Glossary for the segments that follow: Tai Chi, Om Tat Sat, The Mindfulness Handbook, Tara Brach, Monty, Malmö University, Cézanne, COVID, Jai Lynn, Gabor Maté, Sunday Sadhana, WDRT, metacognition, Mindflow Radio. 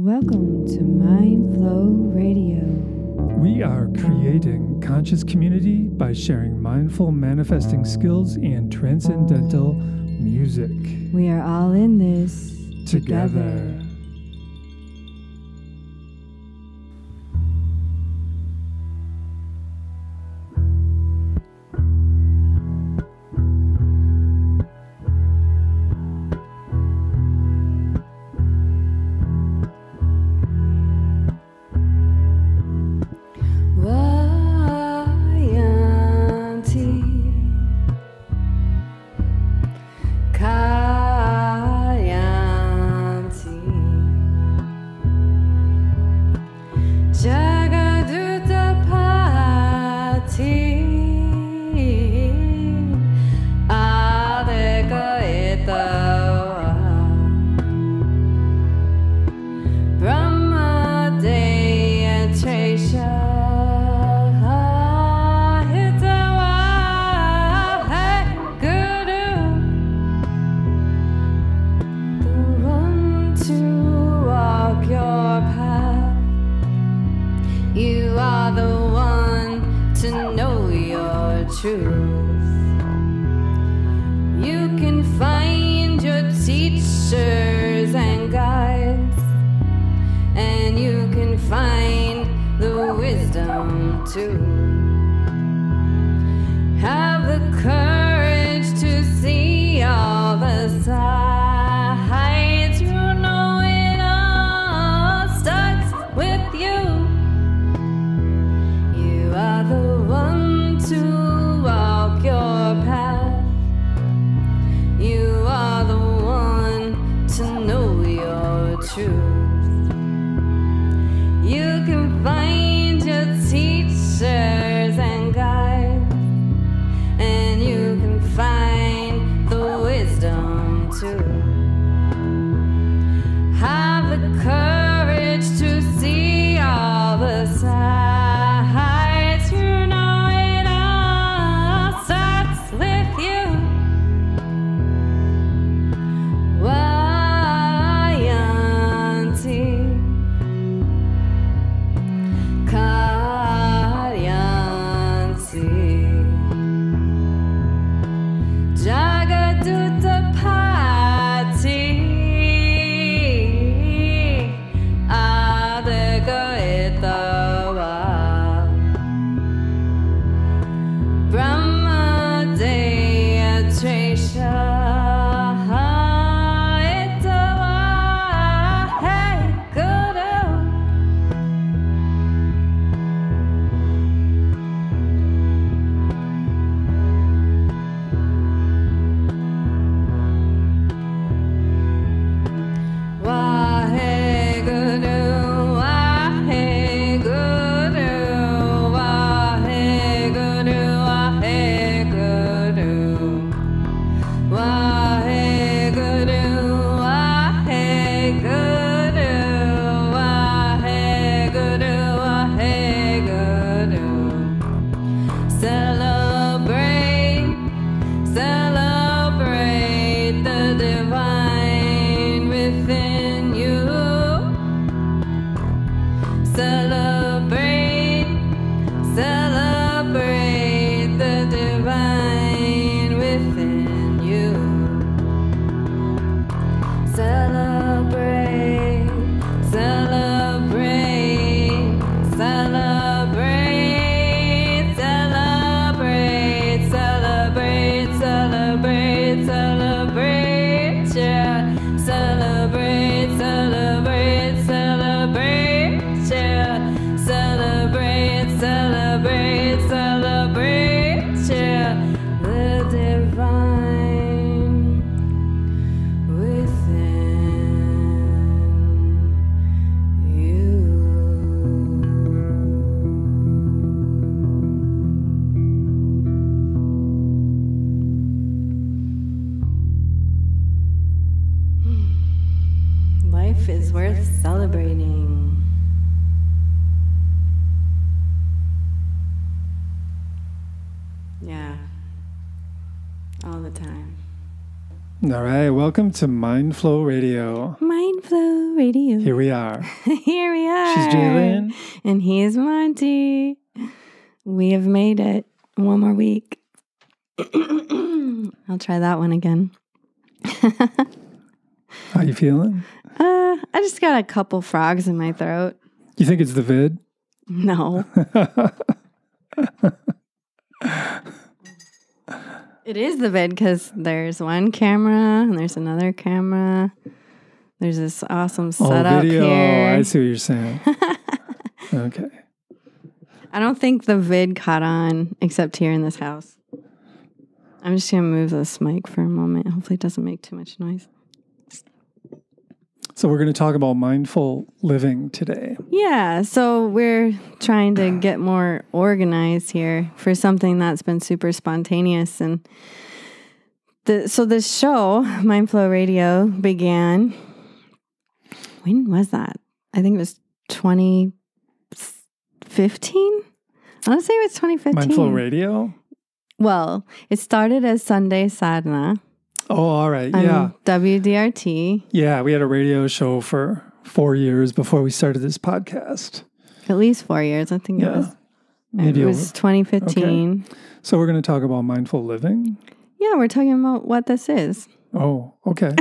Welcome to Mindflow Radio. We are creating conscious community by sharing mindful manifesting skills and transcendental music. We are all in this together. Welcome to Mindflow Radio. Mindflow Mindflow Radio. Here we are. Here we are. She's Jai Lynn. And he is Monty. We have made it. One more week. I'll try that one again. How you feeling? I just got a couple frogs in my throat. You think it's the vid? No. It is the vid because there's one camera and there's another camera. There's this awesome setup video. Here. Oh, I see what you're saying. Okay. I don't think the vid caught on except here in this house. I'm just going to move this mic for a moment. Hopefully it doesn't make too much noise. So we're going to talk about mindful living today. Yeah, so we're trying to get more organized here for something that's been super spontaneous. And so this show, Mindflow Radio, began, when was that? I think it was 2015? I want to say it was 2015. Mindful Radio? Well, it started as Sunday Sadhana. Oh, all right. Yeah. WDRT. Yeah, we had a radio show for 4 years before we started this podcast. At least 4 years, I think it was. Maybe it was 2015. Okay. So we're going to talk about mindful living? Yeah, we're talking about what this is. Oh, okay.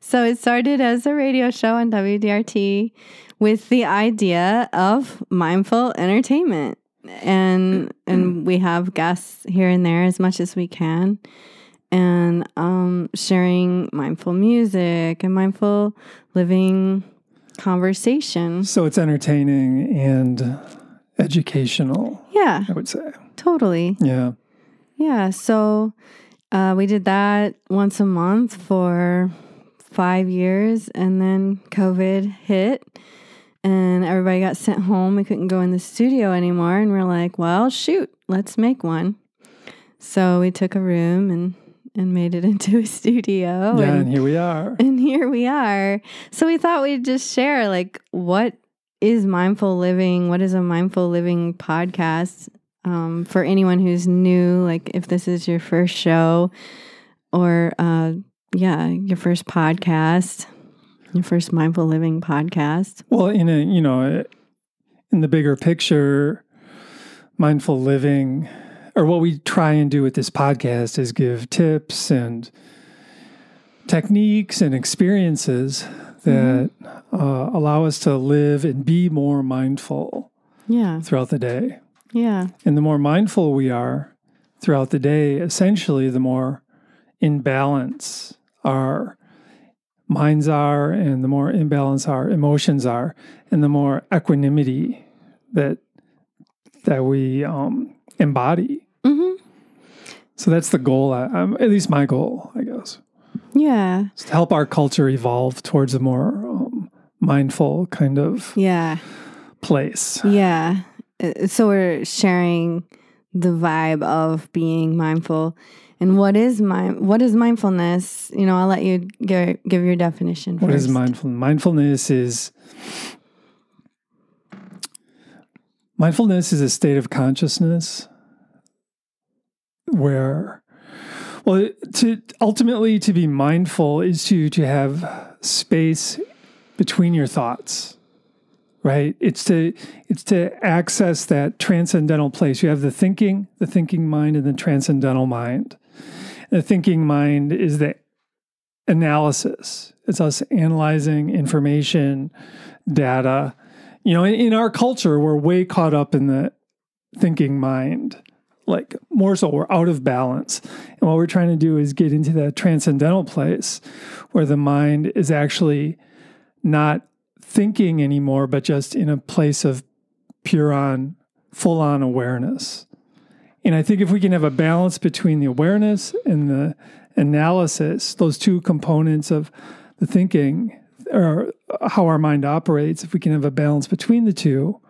So it started as a radio show on WDRT with the idea of mindful entertainment. And we have guests here and there as much as we can. And sharing mindful music and mindful living conversation. So it's entertaining and educational. Yeah. I would say. Totally. Yeah. Yeah. So we did that once a month for 5 years. And then COVID hit. And everybody got sent home. We couldn't go in the studio anymore. And we're like, well, shoot, let's make one. So we took a room and made it into a studio. Yeah, and here we are. And here we are. So we thought we'd just share, like, what is mindful living? What is a mindful living podcast? For anyone who's new, like if this is your first show or, yeah, your first podcast, your first mindful living podcast. Well, in the bigger picture, mindful living, or what we try and do with this podcast, is give tips and techniques and experiences that allow us to live and be more mindful throughout the day. Yeah. And the more mindful we are throughout the day, essentially, the more in balance our minds are, and the more in balance our emotions are, and the more equanimity that we embody. So that's the goal, at least my goal, I guess. Yeah. It's to help our culture evolve towards a more mindful kind of place. Yeah. So we're sharing the vibe of being mindful. And what is mindfulness? You know, I'll let you give your definition first. What is mindfulness? Mindfulness is a state of consciousness where, well, ultimately to be mindful is to have space between your thoughts, right? It's to access that transcendental place. You have the thinking mind, and the transcendental mind. And the thinking mind is the analysis. It's us analyzing information, data. You know, in our culture, we're way caught up in the thinking mind. Like, more so, we're out of balance. And what we're trying to do is get into that transcendental place where the mind is actually not thinking anymore, but just in a place of full-on awareness. And I think if we can have a balance between the awareness and the analysis, those two components of the thinking or how our mind operates, if we can have a balance between the two,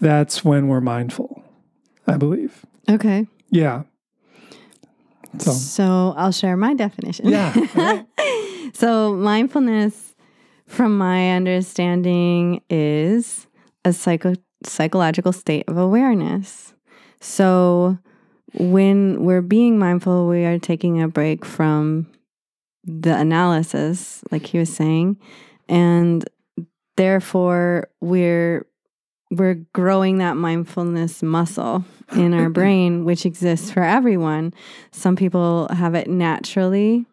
that's when we're mindful, I believe. Okay. Yeah. So I'll share my definition. Yeah. Right. So mindfulness, from my understanding, is a psychological state of awareness. So when we're being mindful, we are taking a break from the analysis, like he was saying, and therefore we're growing that mindfulness muscle in our brain, which exists for everyone. Some people have it naturally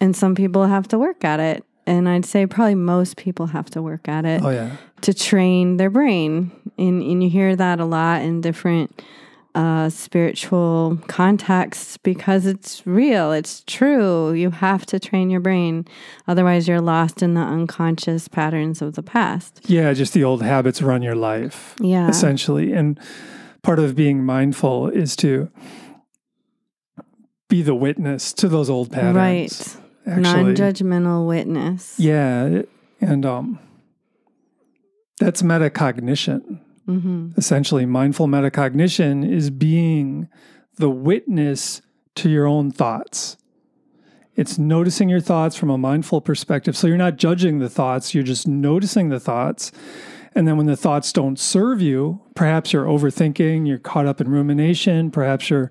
and some people have to work at it. And I'd say probably most people have to work at it to train their brain. And you hear that a lot in different spiritual contexts because it's real, it's true. You have to train your brain. Otherwise, you're lost in the unconscious patterns of the past. Yeah, just the old habits run your life, essentially. And part of being mindful is to be the witness to those old patterns. Right. Non-judgmental witness. Yeah. And that's metacognition. Mm-hmm. Essentially, mindful metacognition is being the witness to your own thoughts. It's noticing your thoughts from a mindful perspective. So you're not judging the thoughts, you're just noticing the thoughts. And then when the thoughts don't serve you, perhaps you're overthinking, you're caught up in rumination, perhaps you're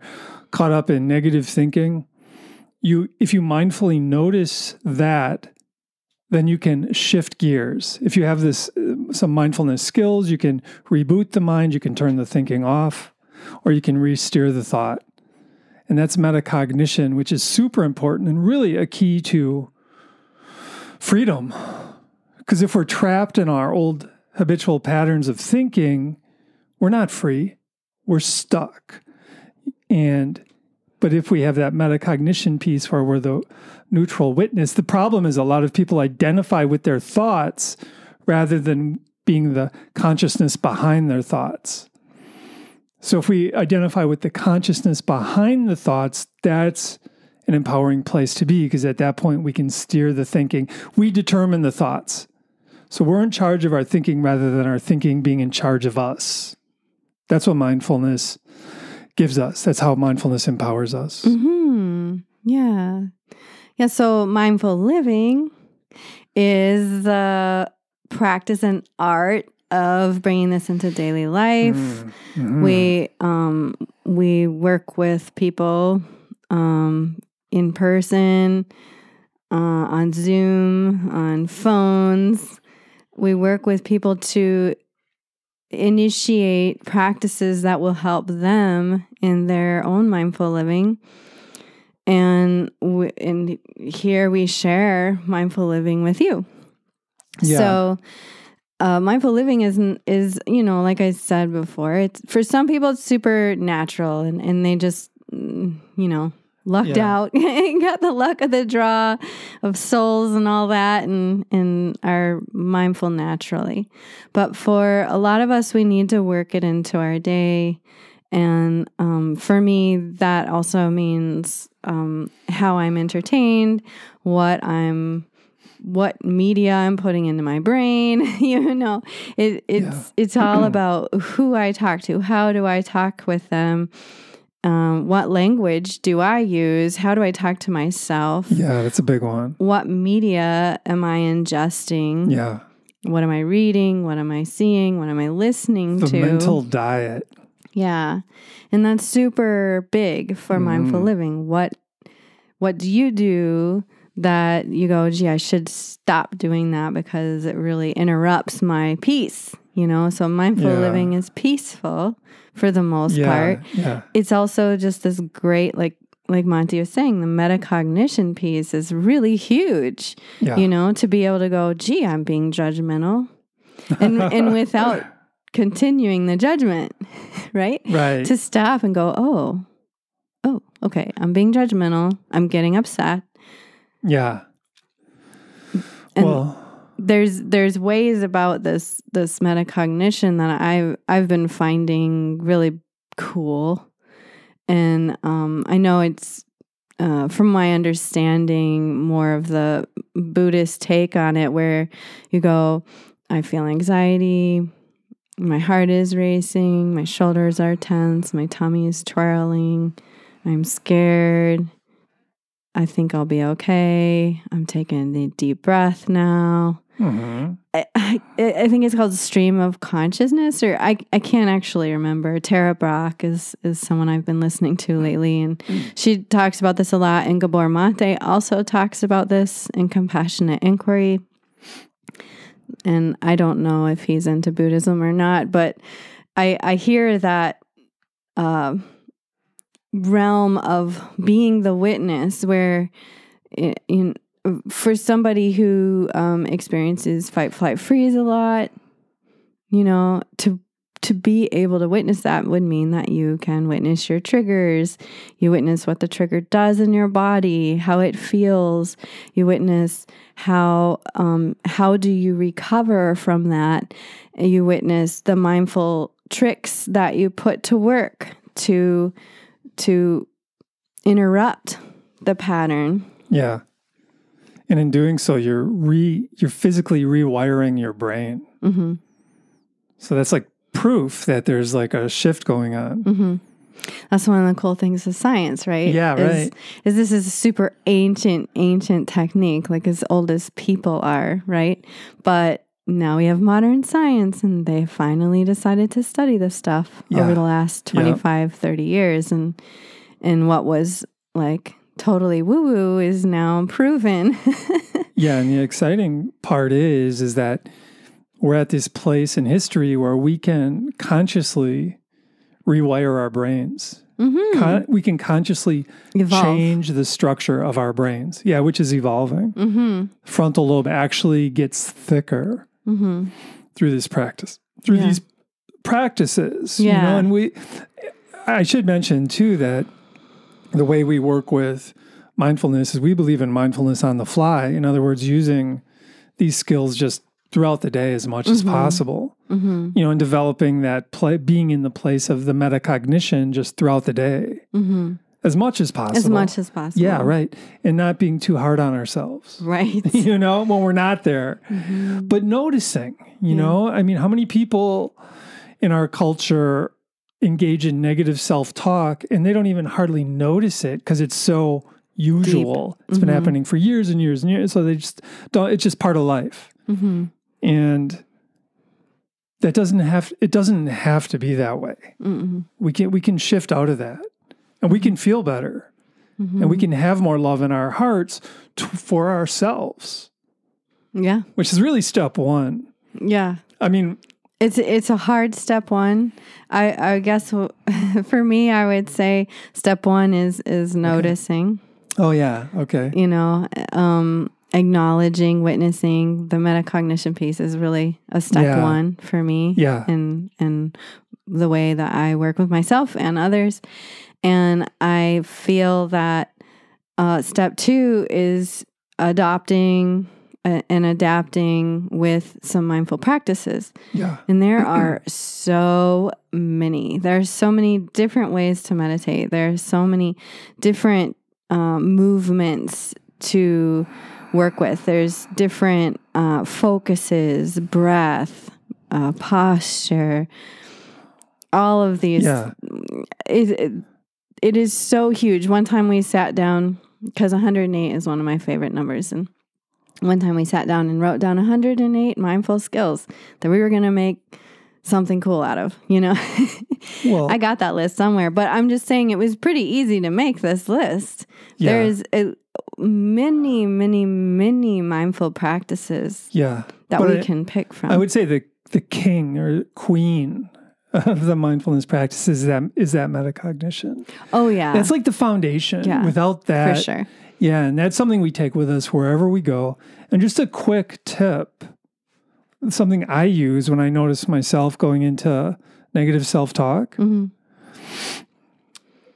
caught up in negative thinking. If you mindfully notice that, then you can shift gears. If you have some mindfulness skills, you can reboot the mind, you can turn the thinking off, or you can re-steer the thought. And that's metacognition, which is super important and really a key to freedom. Because if we're trapped in our old habitual patterns of thinking, we're not free, we're stuck. But if we have that metacognition piece where we're the neutral witness, the problem is a lot of people identify with their thoughts rather than being the consciousness behind their thoughts. So if we identify with the consciousness behind the thoughts, that's an empowering place to be, because at that point we can steer the thinking. We determine the thoughts. So we're in charge of our thinking rather than our thinking being in charge of us. That's what mindfulness gives us. That's how mindfulness empowers us. Mm-hmm. Yeah. Yeah. So mindful living is the practice and art of bringing this into daily life. Mm-hmm. We work with people in person, on Zoom, on phones. We work with people to initiate practices that will help them in their own mindful living. And here we share mindful living with you. Yeah. So mindful living is, you know, like I said before, it's for some people it's super natural and they just, you know, lucked out and got the luck of the draw of souls and all that and are mindful naturally. But for a lot of us, we need to work it into our day. And for me, that also means how I'm entertained, what media I'm putting into my brain. You know, it's all about who I talk to, how do I talk with them. What language do I use? How do I talk to myself? Yeah, that's a big one. What media am I ingesting? Yeah. What am I reading? What am I seeing? What am I listening to? The mental diet. Yeah. And that's super big for mindful living. What do you do that you go, gee, I should stop doing that because it really interrupts my peace? You know, so mindful living is peaceful for the most part. Yeah. It's also just this great, like Monty was saying, the metacognition piece is really huge, you know, to be able to go, gee, I'm being judgmental and without continuing the judgment, right? Right. To stop and go, oh, okay, I'm being judgmental. I'm getting upset. Yeah. And well, there's ways about this metacognition that I've been finding really cool. And I know it's, from my understanding, more of the Buddhist take on it, where you go, I feel anxiety, my heart is racing, my shoulders are tense, my tummy is twirling, I'm scared, I think I'll be okay, I'm taking a deep breath now. Mm-hmm. I, I, I think it's called Stream of Consciousness, or I can't actually remember. Tara Brach is someone I've been listening to lately, and she talks about this a lot, and Gabor Maté also talks about this in Compassionate Inquiry. And I don't know if he's into Buddhism or not, but I hear that realm of being the witness, where for somebody who experiences fight, flight, freeze a lot, you know, to be able to witness that would mean that you can witness your triggers. You witness what the trigger does in your body, how it feels. You witness how do you recover from that. You witness the mindful tricks that you put to work to interrupt the pattern. Yeah. And in doing so, you're physically rewiring your brain. Mm-hmm. So that's like proof that there's like a shift going on. Mm-hmm. That's one of the cool things of science, right? Yeah, right. Is this is a super ancient technique, like as old as people are, right? But now we have modern science, and they finally decided to study this stuff over the last 25, 30 years. And what was like totally woo-woo is now proven. Yeah, and the exciting part is that we're at this place in history where we can consciously rewire our brains. Mm-hmm. We can consciously change the structure of our brains. Yeah, which is evolving. Mm-hmm. Frontal lobe actually gets thicker through this practice, through these practices. Yeah. You know? And I should mention too that the way we work with mindfulness is we believe in mindfulness on the fly. In other words, using these skills just throughout the day as much as possible, you know, and developing that being in the place of the metacognition just throughout the day as much as possible. As much as possible. Yeah, right. And not being too hard on ourselves. Right. You know, when we're not there. But noticing, you know, I mean, how many people in our culture engage in negative self-talk and they don't even hardly notice it because it's so usual. Deep. It's been happening for years and years and years. So they just don't, it's just part of life. And that doesn't have to be that way. We can shift out of that, and we can feel better, and we can have more love in our hearts for ourselves. Yeah, which is really step one. Yeah, I mean, it's a hard step one. I guess for me, I would say step one is noticing. Okay. Oh yeah, okay. You know, acknowledging, witnessing the metacognition piece is really a step one for me. Yeah. And the way that I work with myself and others. And I feel that step two is adopting and adapting with some mindful practices. Yeah. And there are so many. There are so many different ways to meditate. There are so many different movements to work with. There's different focuses, breath, posture, all of these. Yeah. It is so huge. One time we sat down, because 108 is one of my favorite numbers, and one time we sat down and wrote down 108 mindful skills that we were going to make something cool out of, you know. Well, I got that list somewhere, but I'm just saying it was pretty easy to make this list. Yeah. There's many, many, many mindful practices that we can pick from. I would say the king or queen of the mindfulness practice is that metacognition. Oh, yeah. That's like the foundation. Yeah, without that. For sure. Yeah, and that's something we take with us wherever we go. And just a quick tip, something I use when I notice myself going into negative self-talk.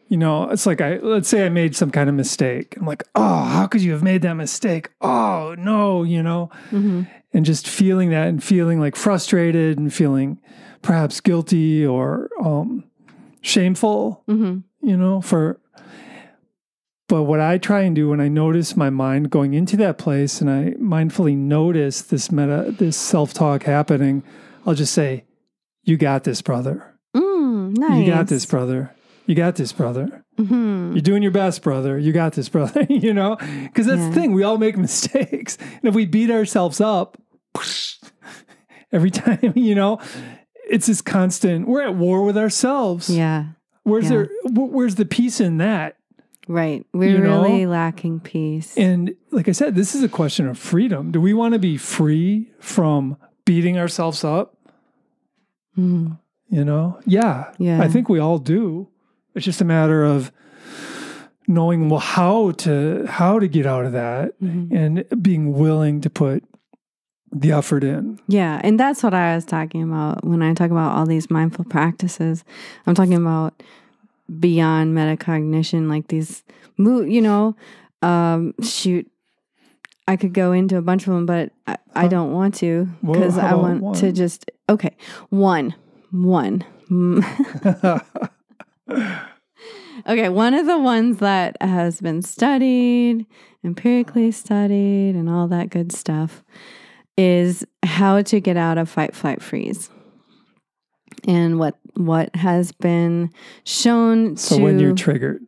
You know, it's like let's say I made some kind of mistake. I'm like, oh, how could you have made that mistake? Oh, no, you know, and just feeling that and feeling like frustrated and feeling perhaps guilty or shameful, you know, but what I try and do when I notice my mind going into that place and I mindfully notice this self-talk happening, I'll just say, you got this, brother. Nice. You got this, brother. You got this, brother. You're doing your best, brother. You got this, brother. You know, because that's the thing. We all make mistakes. And if we beat ourselves up, every time, you know, it's this constant, we're at war with ourselves. Yeah. Where's the peace in that? Right. We're really lacking peace. And like I said, this is a question of freedom. Do we want to be free from beating ourselves up? Mm. You know? Yeah. Yeah. I think we all do. It's just a matter of knowing how to get out of that, mm-hmm. and being willing to put the effort in. Yeah. And that's what I was talking about when I talk about all these mindful practices. I'm talking about beyond metacognition, like these, shoot, I could go into a bunch of them, but I don't want to, because I want to just, okay. One. Okay, one of the ones that has been studied, empirically studied, and all that good stuff is how to get out of fight, flight, freeze. And what has been shown to... So when you're triggered.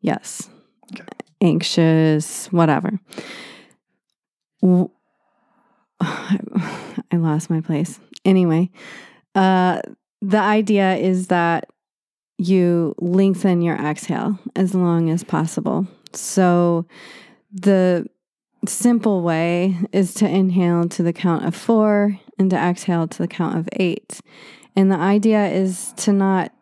Yes. Okay. Anxious, whatever. I lost my place. Anyway, the idea is that you lengthen your exhale as long as possible. So the simple way is to inhale to the count of 4 and to exhale to the count of 8. And the idea is to not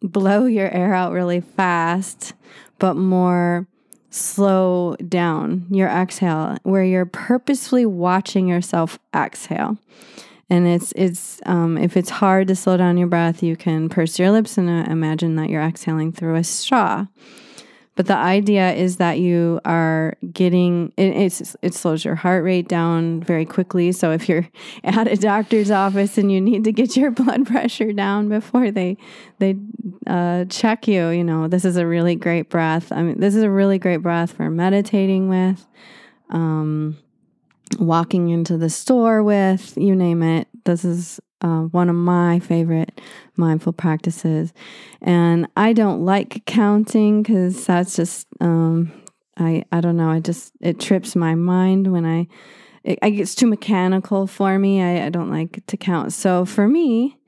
blow your air out really fast, but more slow down your exhale, where you're purposefully watching yourself exhale. And it's if it's hard to slow down your breath, you can purse your lips and imagine that you're exhaling through a straw. But the idea is that you are getting it slows your heart rate down very quickly. So if you're at a doctor's office and you need to get your blood pressure down before they check you, this is a really great breath. I mean, this is a really great breath for meditating with. Walking into the store with, you name it. This is one of my favorite mindful practices. And I don't like counting, because that's just, I don't know. It trips my mind when it gets too mechanical for me. I don't like to count. So for me,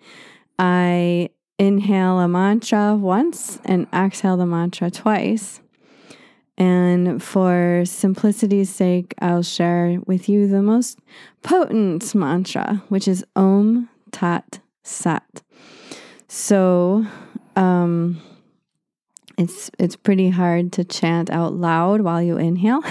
I inhale a mantra once and exhale the mantra twice. And for simplicity's sake, I'll share with you the most potent mantra, which is Om Tat Sat. So it's pretty hard to chant out loud while you inhale,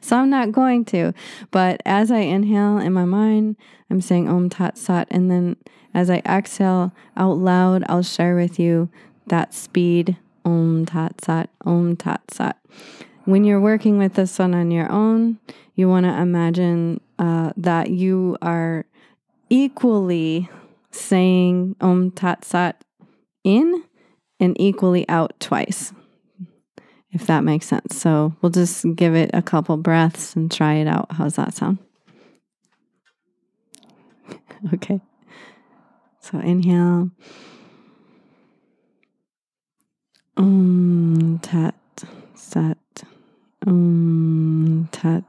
so I'm not going to. But as I inhale in my mind, I'm saying Om Tat Sat. And then as I exhale out loud, I'll share with you that speed. Om Tat Sat, Om Tat Sat. When you're working with this one on your own, you want to imagine that you are equally saying Om Tat Sat in and equally out twice, if that makes sense. So we'll just give it a couple breaths and try it out. How's that sound? Okay. So inhale. Om Tat Sat, Om Tat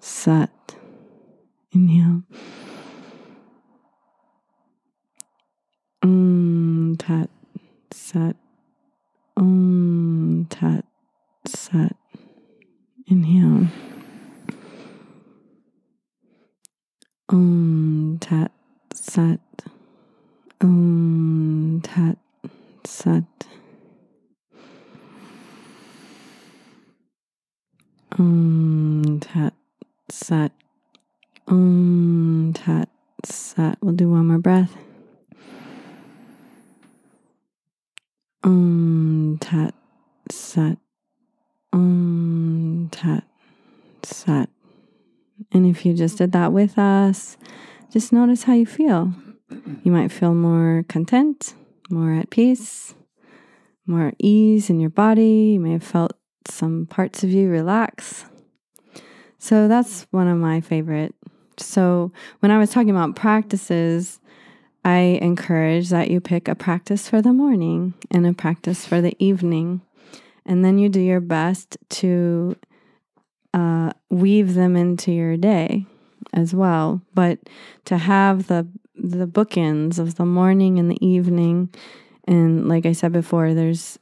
Sat. Inhale. Om Tat Sat, Om Tat Sat. Inhale. Om Tat Sat, Om Tat Sat. Om Tat Sat, Om Tat Sat. We'll do one more breath. Om Tat Sat, Om Tat Sat. And if you just did that with us, just notice how you feel. You might feel more content, more at peace, more at ease in your body. You may have felt some parts of you relax. So that's one of my favorite. So when I was talking about practices, I encourage that you pick a practice for the morning and a practice for the evening. And then you do your best to weave them into your day. as well. But to have the bookends of the morning and the evening, and like I said before, there's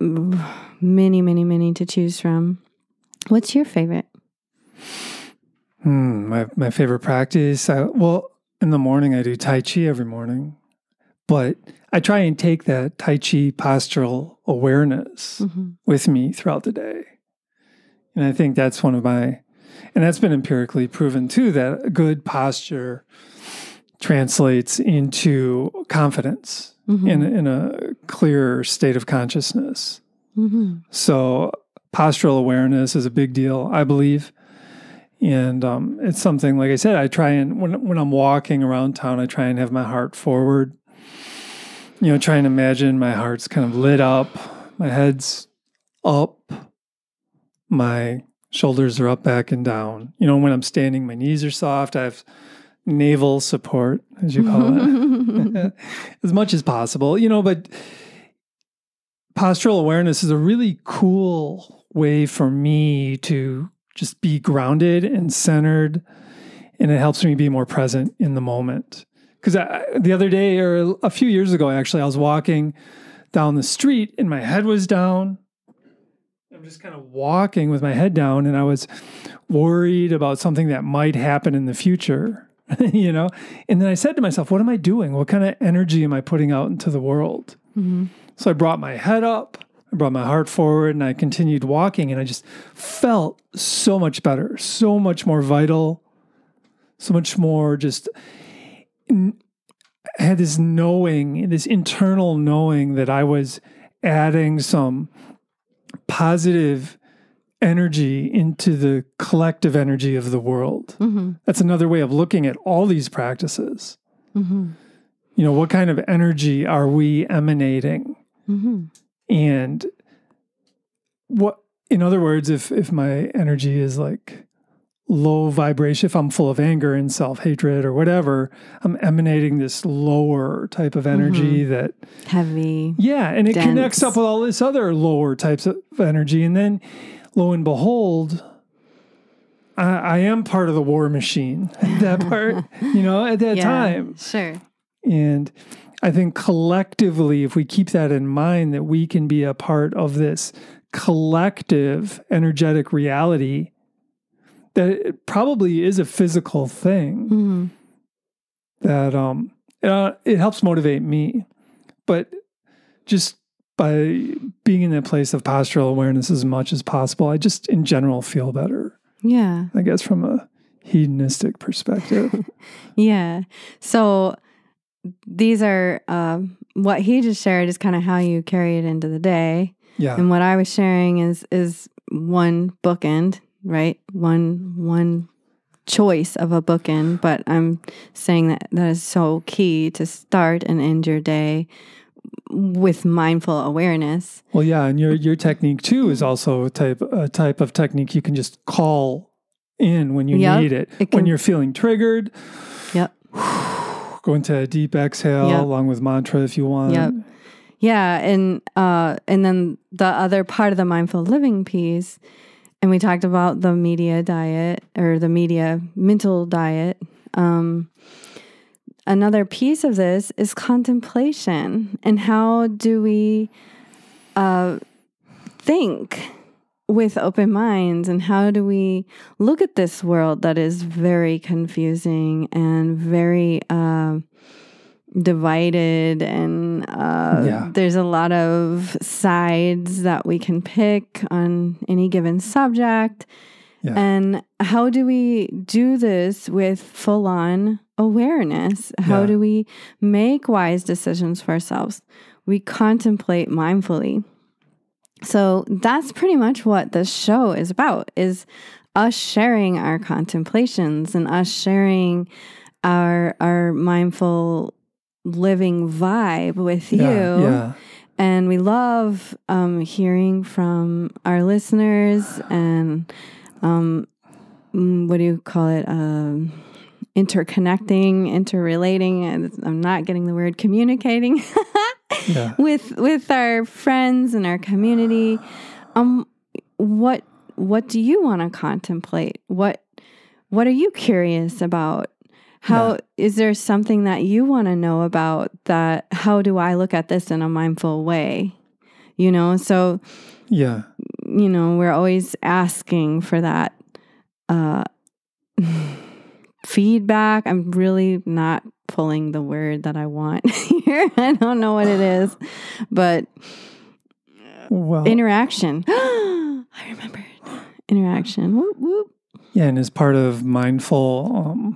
many, many, many to choose from. What's your favorite? My favorite practice? Well, in the morning, I do Tai Chi every morning. But I try and take that Tai Chi postural awareness with me throughout the day. And I think that's one of my, and that's been empirically proven too, that a good posture translates into confidence in a clearer state of consciousness. So postural awareness is a big deal, I believe. And it's something, like I said, I try and, when I'm walking around town, I try and have my heart forward. You know, try and imagine my heart's kind of lit up, my head's up, my shoulders are up, back, and down. You know, when I'm standing, my knees are soft. I have navel support, as you call it, as much as possible. You know, but postural awareness is a really cool way for me to just be grounded and centered, and it helps me be more present in the moment. Because the other day, or a few years ago, actually, I was walking down the street and my head was down. I'm just kind of walking with my head down, and I was worried about something that might happen in the future, you know? And then I said to myself, what am I doing? What kind of energy am I putting out into the world? So I brought my head up, I brought my heart forward, and I continued walking, and I just felt so much better, so much more vital, so much more just... I had this knowing, this internal knowing that I was adding some positive energy into the collective energy of the world. That's another way of looking at all these practices. You know, what kind of energy are we emanating? And what, in other words, if my energy is like low vibration, if I'm full of anger and self-hatred or whatever, I'm emanating this lower type of energy that... heavy. Yeah, and it dense. Connects up with all this other lower types of energy. And then, lo and behold, I am part of the war machine at that part, you know, at that time. Sure. And I think collectively, if we keep that in mind, that we can be a part of this collective energetic reality... that it probably is a physical thing that it helps motivate me. But just by being in that place of postural awareness as much as possible, I just in general feel better. Yeah. I guess from a hedonistic perspective. So these are, what he just shared is kind of how you carry it into the day. And what I was sharing is one bookend. Right? One choice of a bookend, but I'm saying that that is so key to start and end your day with mindful awareness. Well, yeah. And your technique too is also a type of technique you can just call in when you need it. When you're feeling triggered. Go into a deep exhale along with mantra if you want. Yeah. And then the other part of the mindful living piece. And we talked about the media diet or the media mental diet. Another piece of this is contemplation. And how do we think with open minds? And how do we look at this world that is very confusing and very divided? And there's a lot of sides that we can pick on any given subject. And how do we do this with full-on awareness? How do we make wise decisions for ourselves? We contemplate mindfully. So that's pretty much what this show is about, is us sharing our contemplations and us sharing our mindful living vibe with you. And we love hearing from our listeners and what do you call it? Interconnecting, interrelating, and I'm not getting the word communicating with our friends and our community. What do you want to contemplate? What What are you curious about? Is there something that you want to know about that? How do I look at this in a mindful way? You know, so, yeah, you know, we're always asking for that feedback. I'm really not pulling the word that I want here. I don't know what it is, but well, interaction. I remembered interaction. Whoop, whoop. Yeah, and as part of mindful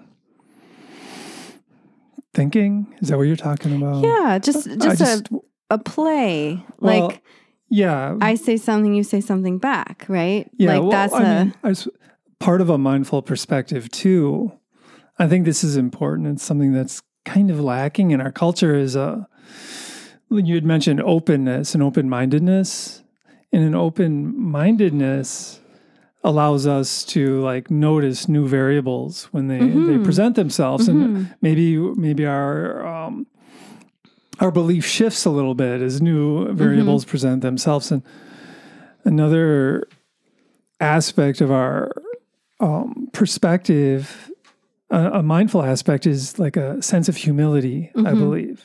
thinking, is that what you're talking about? Yeah, just a play. Well, like, yeah, I say something, you say something back, right? Yeah, like I mean, part of a mindful perspective too. I think this is important. It's something that's kind of lacking in our culture. Is you had mentioned openness and open-mindedness, and an open-mindedness allows us to like notice new variables when they present themselves, and maybe our belief shifts a little bit as new variables present themselves. And another aspect of our perspective, a mindful aspect, is like a sense of humility, I believe.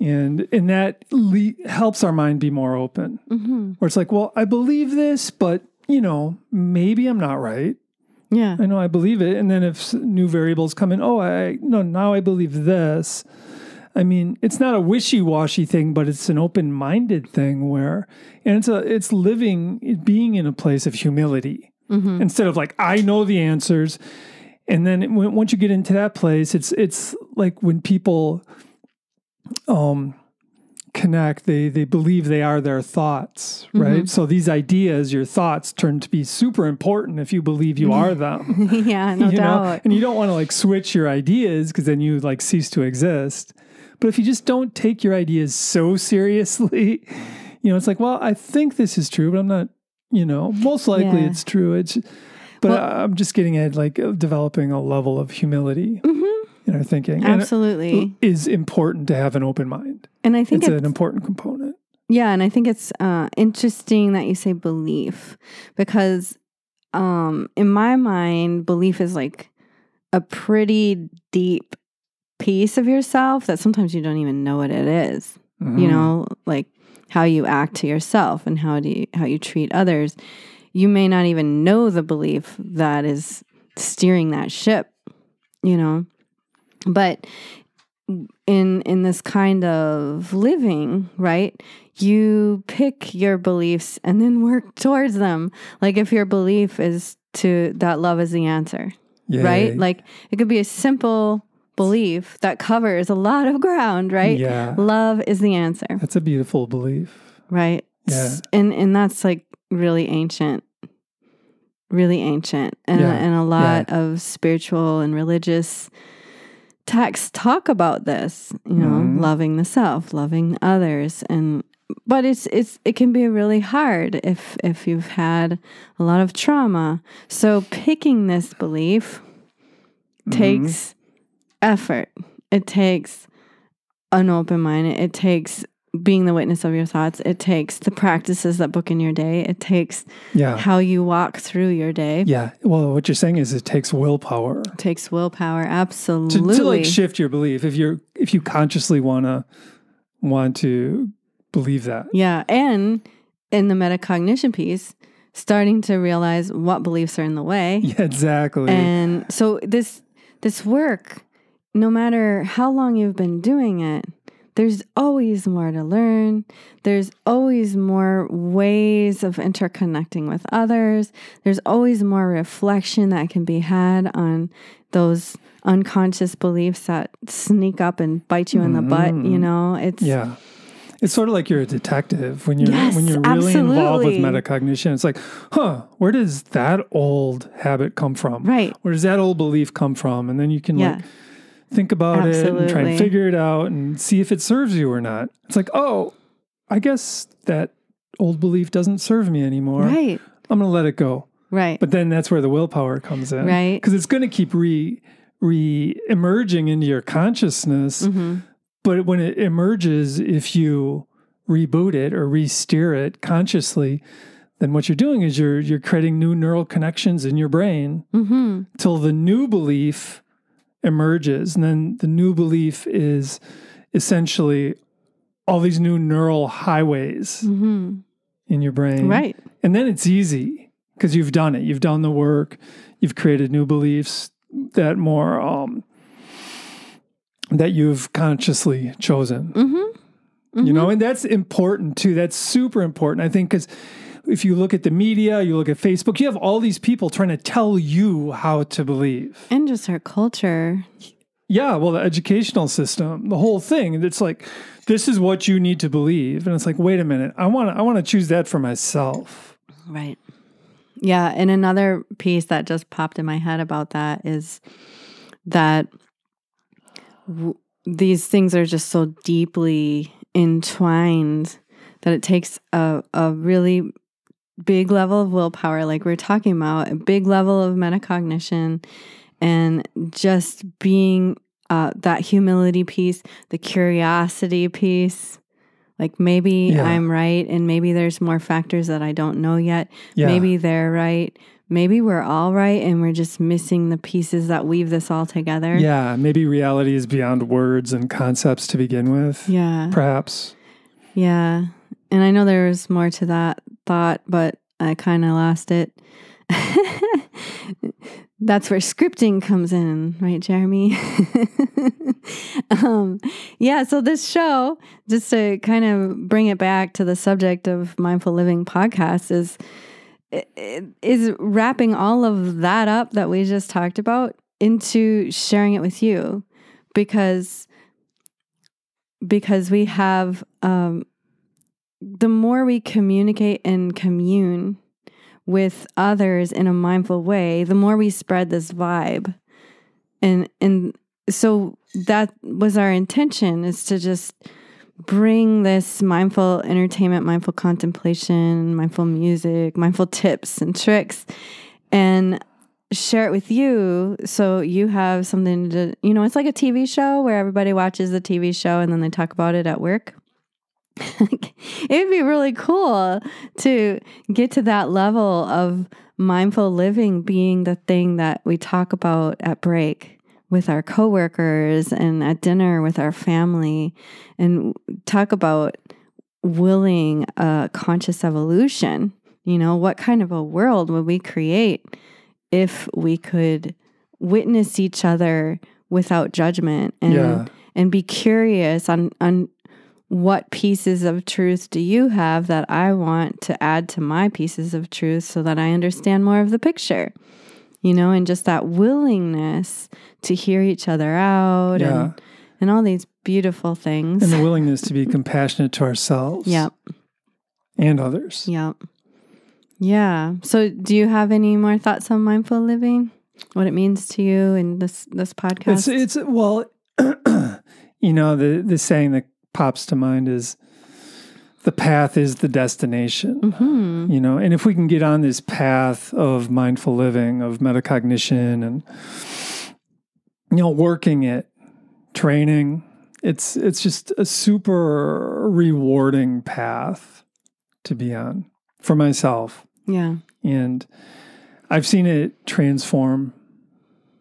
And that helps our mind be more open. Where it's like, well, I believe this, but you know, maybe I'm not right. Yeah. I know I believe it. And then if new variables come in, now I believe this. I mean, it's not a wishy-washy thing, but it's an open-minded thing it's living, being in a place of humility instead of like, I know the answers. And then once you get into that place, it's like when people connect, they believe they are their thouts, right? So these ideas, your thoughts, turn to be super important if you believe you are them. Yeah, no doubt. Know? And you don't want to like switch your ideas, because then you like cease to exist. But if you just don't take your ideas so seriously, you know, it's like, well, I think this is true, but I'm not, you know, most likely it's true. I'm just getting at like developing a level of humility in our thinking. Absolutely. And it is important to have an open mind. And I think it's an important component. Yeah. And I think it's interesting that you say belief, because in my mind, belief is like a pretty deep piece of yourself that sometimes you don't even know what it is, you know, like how you act to yourself and how you treat others. You may not even know the belief that is steering that ship, you know, but in this kind of living, right, you pick your beliefs and then work towards them. Like if your belief is that love is the answer, right? Like it could be a simple belief that covers a lot of ground, right? Yeah. Love is the answer. That's a beautiful belief. Right. Yeah. And that's like really ancient. And a lot of spiritual and religious texts talk about this, you know, loving the self, loving others. But it can be really hard if you've had a lot of trauma. So picking this belief takes effort. It takes an open mind. It takes being the witness of your thoughts. It takes the practices that book in your day. It takes how you walk through your day. Yeah. Well, what you're saying is it takes willpower. It takes willpower. Absolutely. To like shift your belief if you consciously want to believe that. Yeah. And in the metacognition piece, starting to realize what beliefs are in the way. Yeah, exactly. And so this work, no matter how long you've been doing it, there's always more to learn. There's always more ways of interconnecting with others. There's always more reflection that can be had on those unconscious beliefs that sneak up and bite you in the butt, you know? It's sort of like you're a detective when you're really involved with metacognition. It's like, where does that old habit come from? Right. Where does that old belief come from? And then you can like think about it and try and figure it out and see if it serves you or not. It's like, oh, I guess that old belief doesn't serve me anymore. Right. I'm going to let it go. Right. But then that's where the willpower comes in. Right. Because it's going to keep re-emerging into your consciousness. But when it emerges, if you reboot it or re-steer it consciously, then what you're doing is you're creating new neural connections in your brain mm-hmm. till the new belief emerges. And then the new belief is essentially all these new neural highways mm-hmm. in your brain. Right. And then it's easy because you've done it. You've done the work. You've created new beliefs that more, that you've consciously chosen. Mm-hmm. Mm-hmm. You know, and that's important too. That's super important, I think, because if you look at the media, you look at Facebook, you have all these people trying to tell you how to believe. And just our culture. Yeah, well, the educational system, the whole thing. It's like, this is what you need to believe. And it's like, wait a minute, I want to choose that for myself. Right. Yeah, and another piece that just popped in my head about that is that these things are just so deeply entwined that it takes a really big level of willpower, like we're talking about, a big level of metacognition, and just being that humility piece, the curiosity piece, like maybe yeah. I'm right, and maybe there's more factors that I don't know yet. Yeah. Maybe they're right. Maybe we're all right, and we're just missing the pieces that weave this all together. Yeah, maybe reality is beyond words and concepts to begin with. Yeah. Perhaps. Yeah, and I know there was more to that thought, but I kind of lost it. That's where scripting comes in, right, Jeremy? Yeah, so this show, just to kind of bring it back to the subject of Mindful Living podcast, is wrapping all of that up that we just talked about into sharing it with you, because we have the more we communicate and commune with others in a mindful way, the more we spread this vibe, and so that was our intention, is to just bring this mindful entertainment, mindful contemplation, mindful music, mindful tips and tricks, and share it with you so you have something to, you know, it's like a TV show where everybody watches the TV show and then they talk about it at work. It would be really cool to get to that level of mindful living being the thing that we talk about at break with our coworkers and at dinner with our family, and talk about willing conscious evolution. You know, what kind of a world would we create if we could witness each other without judgment and be curious on what pieces of truth do you have that I want to add to my pieces of truth so that I understand more of the picture, you know, and just that willingness to hear each other out and all these beautiful things. And the willingness to be compassionate to ourselves. Yep. And others. Yep. Yeah. So do you have any more thoughts on mindful living? What it means to you in this podcast? It's well, you know, the saying that pops to mind is the path is the destination, mm-hmm. you know, and if we can get on this path of mindful living, of metacognition and, you know, working it, training, it's just a super rewarding path to be on. For myself. Yeah. And I've seen it transform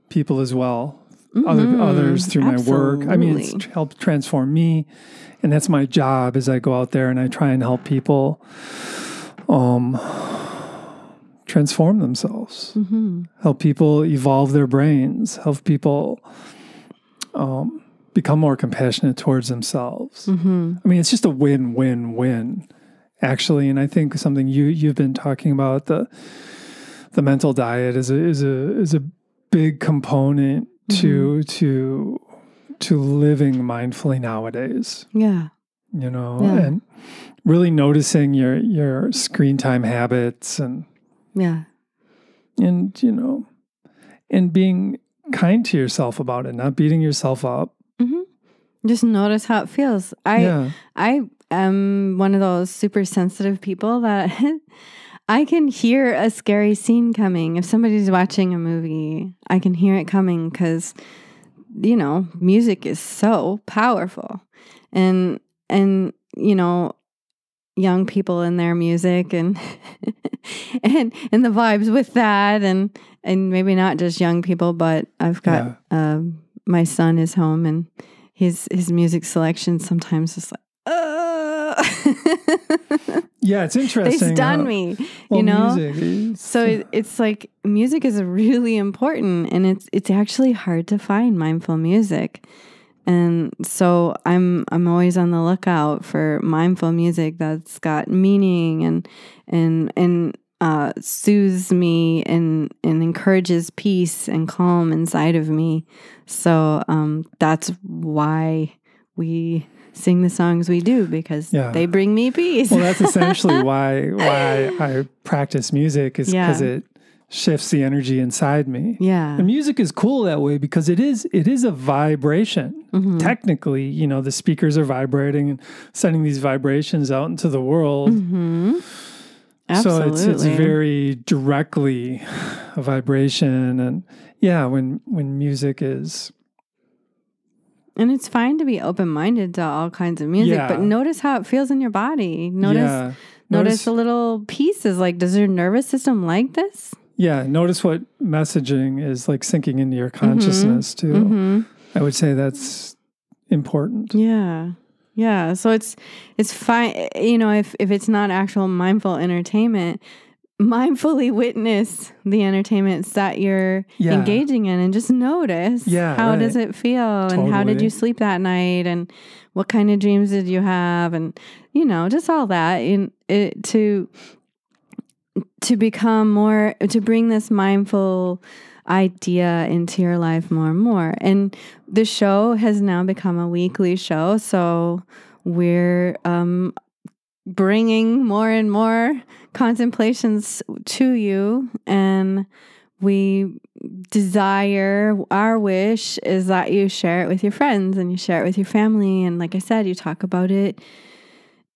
people as well. Mm-hmm. Others through Absolutely. My work. I mean, it's helped transform me. And that's my job, is I go out there and I try and help people transform themselves. Mm-hmm. Help people evolve their brains. Help people become more compassionate towards themselves. Mm-hmm. I mean, it's just a win-win-win. Actually, and I think something you've been talking about, the mental diet is a big component to living mindfully nowadays. Yeah, you know, and really noticing your screen time habits and you know, and being kind to yourself about it, not beating yourself up. Mm-hmm. Just notice how it feels. I'm one of those super sensitive people that I can hear a scary scene coming. If somebody's watching a movie, I can hear it coming because, you know, music is so powerful. And you know, young people in their music and and the vibes with that, and maybe not just young people, but I've got my son is home, and his music selection sometimes is like, yeah, it's interesting. They stun me, you know. Music. So it's like music is really important, and it's actually hard to find mindful music. And so I'm always on the lookout for mindful music that's got meaning and soothes me and encourages peace and calm inside of me. So that's why we sing the songs we do, because they bring me peace. Well, that's essentially why I practice music, is because it shifts the energy inside me. Yeah. And music is cool that way, because it is a vibration. Mm-hmm. Technically, you know, the speakers are vibrating and sending these vibrations out into the world. Mm-hmm. Absolutely. So it's very directly a vibration. And yeah, when music is... And it's fine to be open-minded to all kinds of music, but notice how it feels in your body. Notice the little pieces. Like, does your nervous system like this? Yeah. Notice what messaging is like sinking into your consciousness too. Mm-hmm. I would say that's important. Yeah. Yeah. So it's fine. You know, if it's not actual mindful entertainment, mindfully witness the entertainments that you're engaging in, and just notice how does it feel, and how did you sleep that night, and what kind of dreams did you have, and you know, just all that in it to become more, to bring this mindful idea into your life more and more. And the show has now become a weekly show, so we're bringing more and more contemplations to you, and we desire, our wish is that you share it with your friends and you share it with your family, and like I said, you talk about it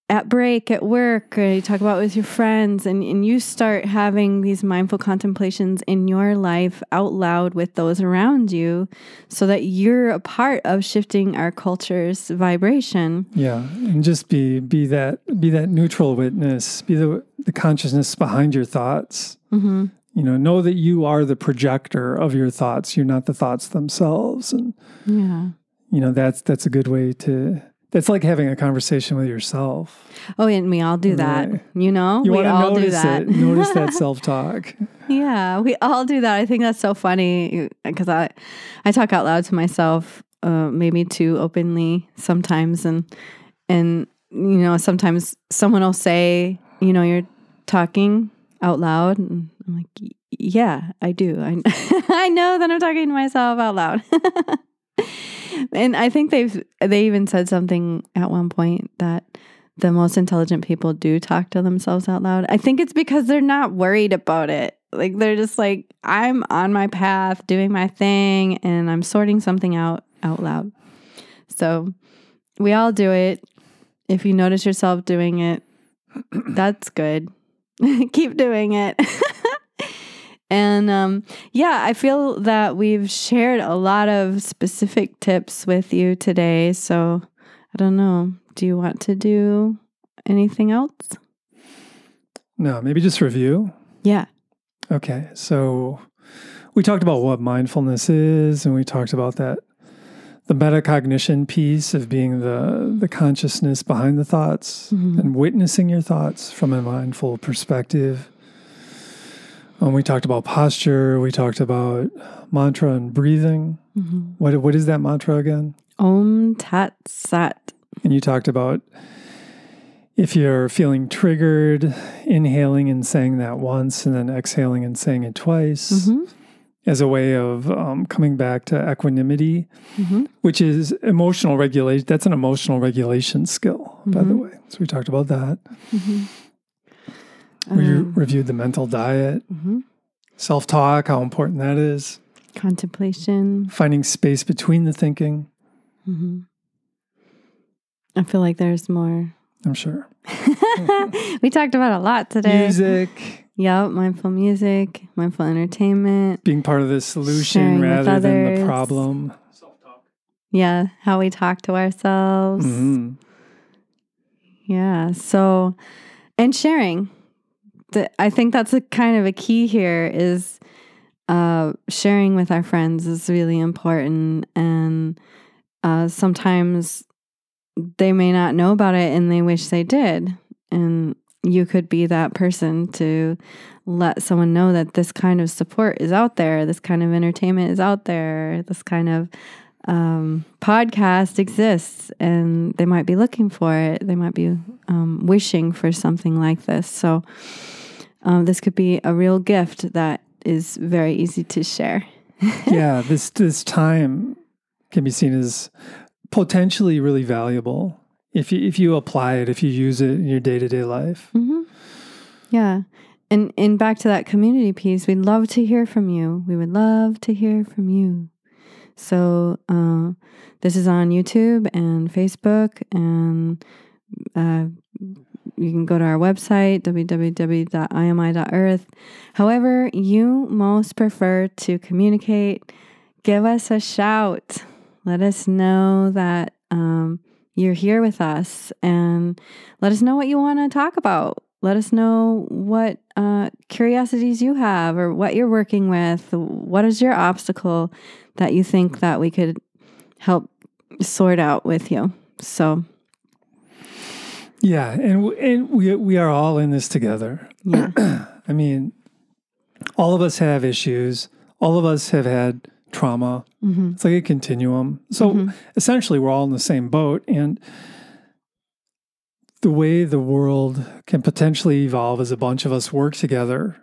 at break at work, or you talk about it with your friends, and you start having these mindful contemplations in your life out loud with those around you, so that you're a part of shifting our culture's vibration. Yeah. And just be that neutral witness, be the consciousness behind your thoughts. Mm-hmm. You know that you are the projector of your thoughts. You're not the thoughts themselves. And you know, that's a good way to... It's like having a conversation with yourself. Oh, and we all do that. Right. You know, we all do that. Notice that self-talk. Yeah, we all do that. I think that's so funny, because I talk out loud to myself, maybe too openly sometimes. And, you know, sometimes someone will say, you know, you're talking out loud. And I'm like, yeah, I do. I know that I'm talking to myself out loud. And I think they even said something at one point that the most intelligent people do talk to themselves out loud. I think it's because they're not worried about it. Like, they're just like, I'm on my path doing my thing, and I'm sorting something out loud. So we all do it. If you notice yourself doing it, that's good. Keep doing it. And I feel that we've shared a lot of specific tips with you today. So I don't know. Do you want to do anything else? No, maybe just review. Yeah. Okay. So we talked about what mindfulness is, and we talked about that, the metacognition piece of being the consciousness behind the thoughts, mm-hmm. and witnessing your thoughts from a mindful perspective. We talked about posture. We talked about mantra and breathing. Mm-hmm. What is that mantra again? Om Tat Sat. And you talked about if you're feeling triggered, inhaling and saying that once, and then exhaling and saying it twice, mm-hmm. as a way of coming back to equanimity, mm-hmm. which is emotional regulation. That's an emotional regulation skill, mm-hmm. by the way. So we talked about that. Mm-hmm. We reviewed the mental diet, mm-hmm. self-talk, how important that is. Contemplation. Finding space between the thinking. Mm-hmm. I feel like there's more. I'm sure. We talked about a lot today. Music. Yeah, mindful music, mindful entertainment. Being part of the solution rather than the problem. Self-talk. Yeah, how we talk to ourselves. Mm-hmm. Yeah, so, and sharing. I think that's a kind of a key here is sharing with our friends is really important, and sometimes they may not know about it and they wish they did, and you could be that person to let someone know that this kind of support is out there, this kind of entertainment is out there, this kind of podcast exists, and they might be looking for it. They might be wishing for something like this. So this could be a real gift that is very easy to share. Yeah, this time can be seen as potentially really valuable if you apply it, if you use it in your day-to-day life. Mm-hmm. Yeah. And back to that community piece, we'd love to hear from you. We would love to hear from you. So this is on YouTube and Facebook, and you can go to our website, www.imi.earth. However you most prefer to communicate, give us a shout. Let us know that you're here with us, and let us know what you want to talk about. Let us know what curiosities you have, or what you're working with. What is your obstacle that you think that we could help sort out with you? So, yeah, and we are all in this together. Yeah, I mean, all of us have issues. All of us have had trauma. Mm-hmm. It's like a continuum. So essentially, we're all in the same boat, and the way the world can potentially evolve is a bunch of us work together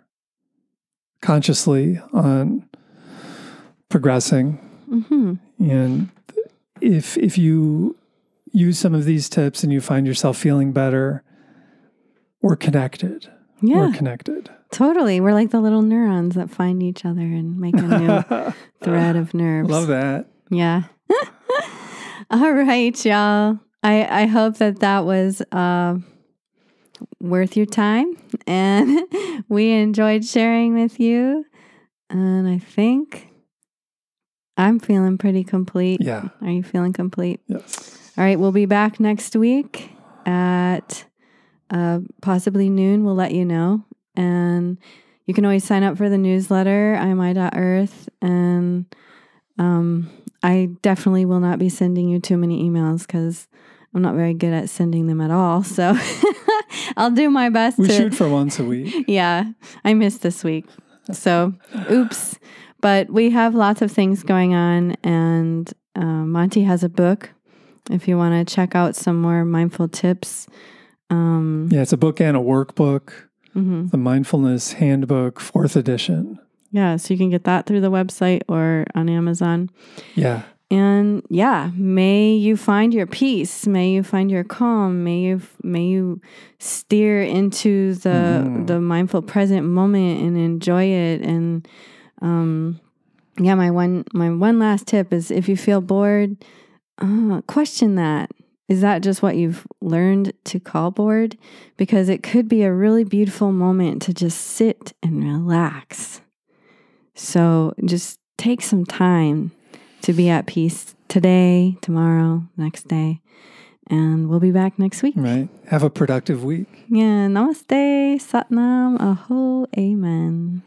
consciously on progressing. Mm-hmm. And if you use some of these tips and you find yourself feeling better, we're connected. Yeah. We're connected. Totally. We're like the little neurons that find each other and make a new thread of nerves. Love that. Yeah. All right, y'all. I hope that was worth your time, and we enjoyed sharing with you, and I think I'm feeling pretty complete. Yeah. Are you feeling complete? Yes. All right. We'll be back next week at possibly noon. We'll let you know, and you can always sign up for the newsletter, imi.earth, and I definitely will not be sending you too many emails because I'm not very good at sending them at all. So I'll do my best. We shoot for once a week. Yeah. I missed this week. So oops. But we have lots of things going on. And Monty has a book if you want to check out some more mindful tips. Yeah, it's a book and a workbook. Mm-hmm. The Mindfulness Handbook, 4th edition. Yeah, so you can get that through the website or on Amazon. Yeah. And yeah, may you find your peace, may you find your calm, may you steer into the mindful present moment and enjoy it. And yeah, my one last tip is if you feel bored, question that. Is that just what you've learned to call bored? Because it could be a really beautiful moment to just sit and relax. So just take some time to be at peace today, tomorrow, next day, and we'll be back next week. Right. Have a productive week. Yeah. Namaste. Satnam. Aho. Amen.